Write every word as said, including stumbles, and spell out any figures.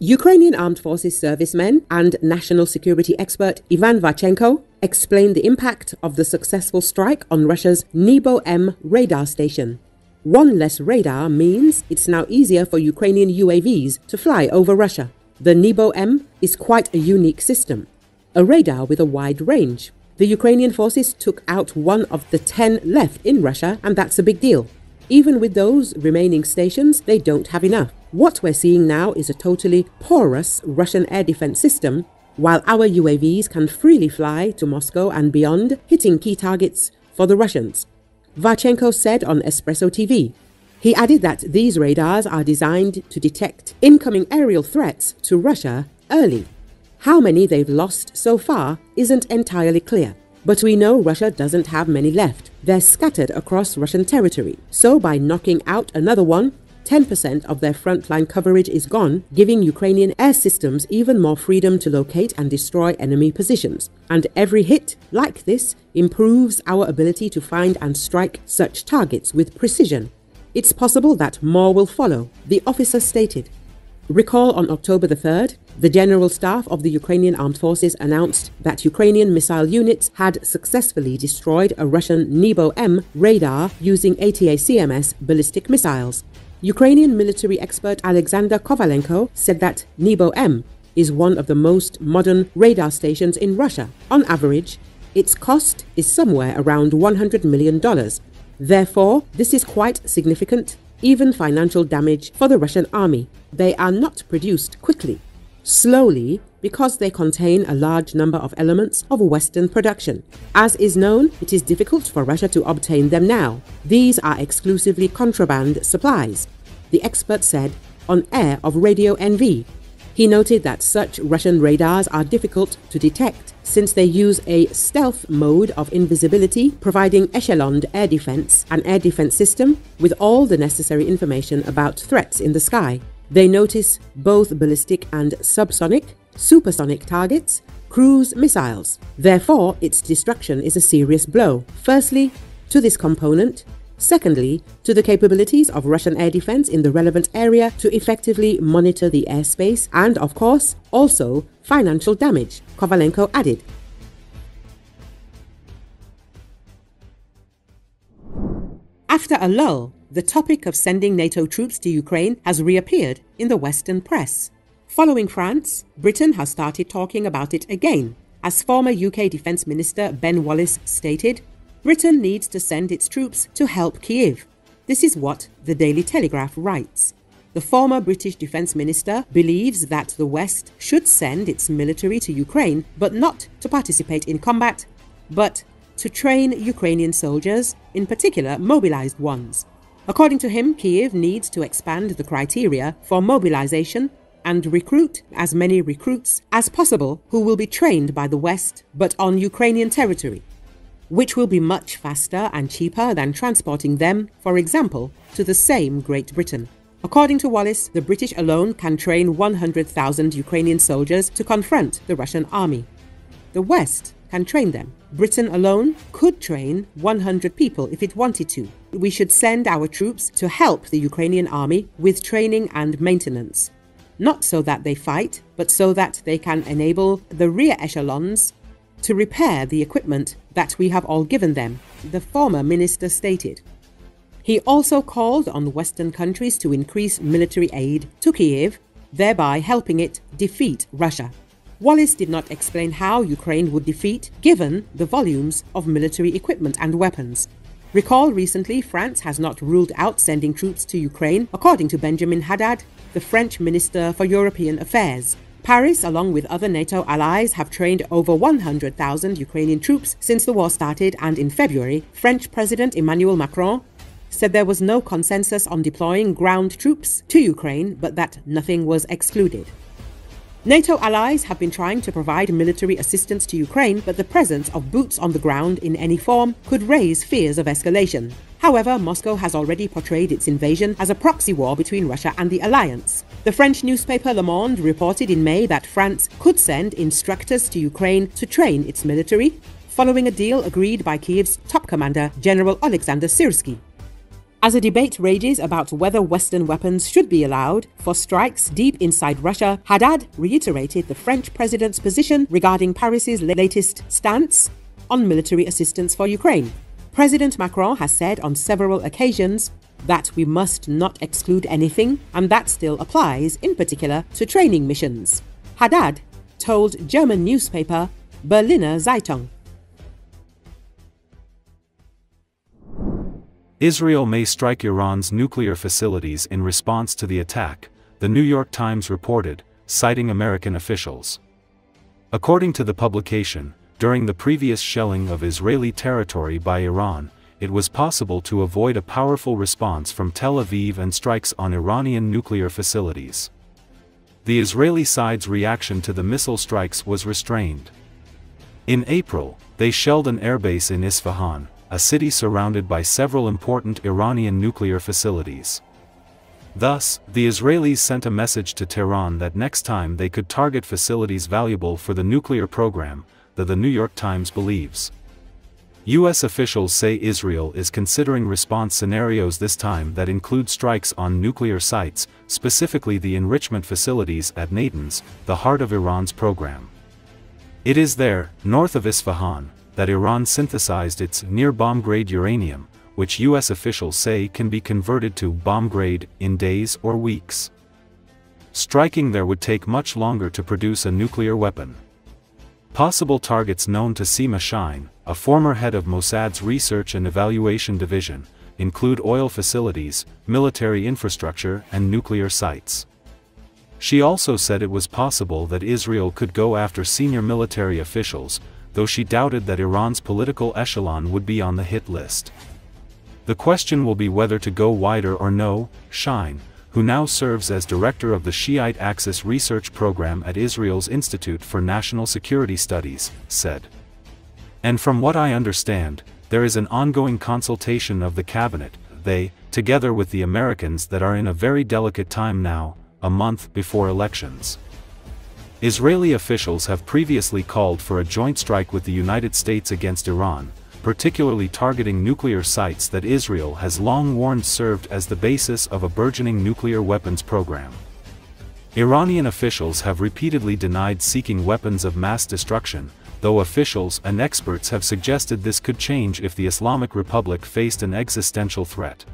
Ukrainian Armed Forces servicemen and national security expert Ivan Varchenko explained the impact of the successful strike on Russia's Nebo-M radar station. One less radar means it's now easier for Ukrainian U A Vs to fly over Russia. The Nebo-M is quite a unique system, a radar with a wide range. The Ukrainian forces took out one of the ten left in Russia, and that's a big deal. Even with those remaining stations, they don't have enough. What we're seeing now is a totally porous Russian air defense system, while our U A Vs can freely fly to Moscow and beyond, hitting key targets for the Russians, Varchenko said on Espreso T V. He added that these radars are designed to detect incoming aerial threats to Russia early. How many they've lost so far isn't entirely clear, but we know Russia doesn't have many left. They're scattered across Russian territory, so by knocking out another one, ten percent of their frontline coverage is gone, giving Ukrainian air systems even more freedom to locate and destroy enemy positions. And every hit like this improves our ability to find and strike such targets with precision. It's possible that more will follow, the officer stated. Recall on October the third, the General Staff of the Ukrainian Armed Forces announced that Ukrainian missile units had successfully destroyed a Russian Nebo-M radar using ATACMS ballistic missiles. Ukrainian military expert Alexander Kovalenko said that Nebo-M is one of the most modern radar stations in Russia. On average, its cost is somewhere around one hundred million dollars. Therefore, this is quite significant, even financial damage for the Russian army. They are not produced quickly, slowly, because they contain a large number of elements of Western production. As is known, it is difficult for Russia to obtain them now. These are exclusively contraband supplies, the expert said on air of Radio N V. He noted that such Russian radars are difficult to detect since they use a stealth mode of invisibility, providing echeloned air defense, an air defense system with all the necessary information about threats in the sky. They notice both ballistic and subsonic, supersonic targets, cruise missiles. Therefore, its destruction is a serious blow, firstly, to this component, secondly, to the capabilities of Russian air defense in the relevant area to effectively monitor the airspace, and of course, also financial damage, Kovalenko added. After a lull, the topic of sending NATO troops to Ukraine has reappeared in the Western press. Following France, Britain has started talking about it again. As former U K Defence Minister Ben Wallace stated, Britain needs to send its troops to help Kyiv. This is what the Daily Telegraph writes. The former British Defence Minister believes that the West should send its military to Ukraine, but not to participate in combat, but to train Ukrainian soldiers, in particular mobilised ones. According to him, Kyiv needs to expand the criteria for mobilisation and recruit as many recruits as possible who will be trained by the West but on Ukrainian territory, which will be much faster and cheaper than transporting them, for example, to the same Great Britain. According to Wallace, the British alone can train one hundred thousand Ukrainian soldiers to confront the Russian army. The West can train them. Britain alone could train one hundred people if it wanted to. We should send our troops to help the Ukrainian army with training and maintenance. Not so that they fight, but so that they can enable the rear echelons to repair the equipment that we have all given them, the former minister stated. He also called on Western countries to increase military aid to Kyiv, thereby helping it defeat Russia. Wallace did not explain how Ukraine would defeat, given the volumes of military equipment and weapons. Recall recently, France has not ruled out sending troops to Ukraine, according to Benjamin Haddad, the French Minister for European Affairs. Paris, along with other NATO allies, have trained over one hundred thousand Ukrainian troops since the war started, and in February, French President Emmanuel Macron said there was no consensus on deploying ground troops to Ukraine, but that nothing was excluded. NATO allies have been trying to provide military assistance to Ukraine, but the presence of boots on the ground in any form could raise fears of escalation. However, Moscow has already portrayed its invasion as a proxy war between Russia and the alliance. The French newspaper Le Monde reported in May that France could send instructors to Ukraine to train its military, following a deal agreed by Kyiv's top commander, General Oleksandr Sirsky. As a debate rages about whether Western weapons should be allowed for strikes deep inside Russia, Haddad reiterated the French president's position regarding Paris's latest stance on military assistance for Ukraine. President Macron has said on several occasions that we must not exclude anything, and that still applies, in particular, to training missions. Haddad told German newspaper Berliner Zeitung. Israel may strike Iran's nuclear facilities in response to the attack, The New York Times reported, citing American officials. According to the publication, during the previous shelling of Israeli territory by Iran, it was possible to avoid a powerful response from Tel Aviv and strikes on Iranian nuclear facilities. The Israeli side's reaction to the missile strikes was restrained. In April, they shelled an airbase in Isfahan, a city surrounded by several important Iranian nuclear facilities. Thus, the Israelis sent a message to Tehran that next time they could target facilities valuable for the nuclear program, that the New York Times believes. U S officials say Israel is considering response scenarios this time that include strikes on nuclear sites, specifically the enrichment facilities at Natanz, the heart of Iran's program. It is there, north of Isfahan, that Iran synthesized its near-bomb-grade uranium, which U S officials say can be converted to bomb-grade in days or weeks. Striking there would take much longer to produce a nuclear weapon. Possible targets known to Seema Shine, a former head of Mossad's Research and Evaluation Division, include oil facilities, military infrastructure and nuclear sites. She also said it was possible that Israel could go after senior military officials, though she doubted that Iran's political echelon would be on the hit list. The question will be whether to go wider or no, Shine, who now serves as director of the Shiite Axis Research Program at Israel's Institute for National Security Studies, said. And from what I understand, there is an ongoing consultation of the cabinet, they, together with the Americans, that are in a very delicate time now, a month before elections. Israeli officials have previously called for a joint strike with the United States against Iran, particularly targeting nuclear sites that Israel has long warned served as the basis of a burgeoning nuclear weapons program. Iranian officials have repeatedly denied seeking weapons of mass destruction, though officials and experts have suggested this could change if the Islamic Republic faced an existential threat.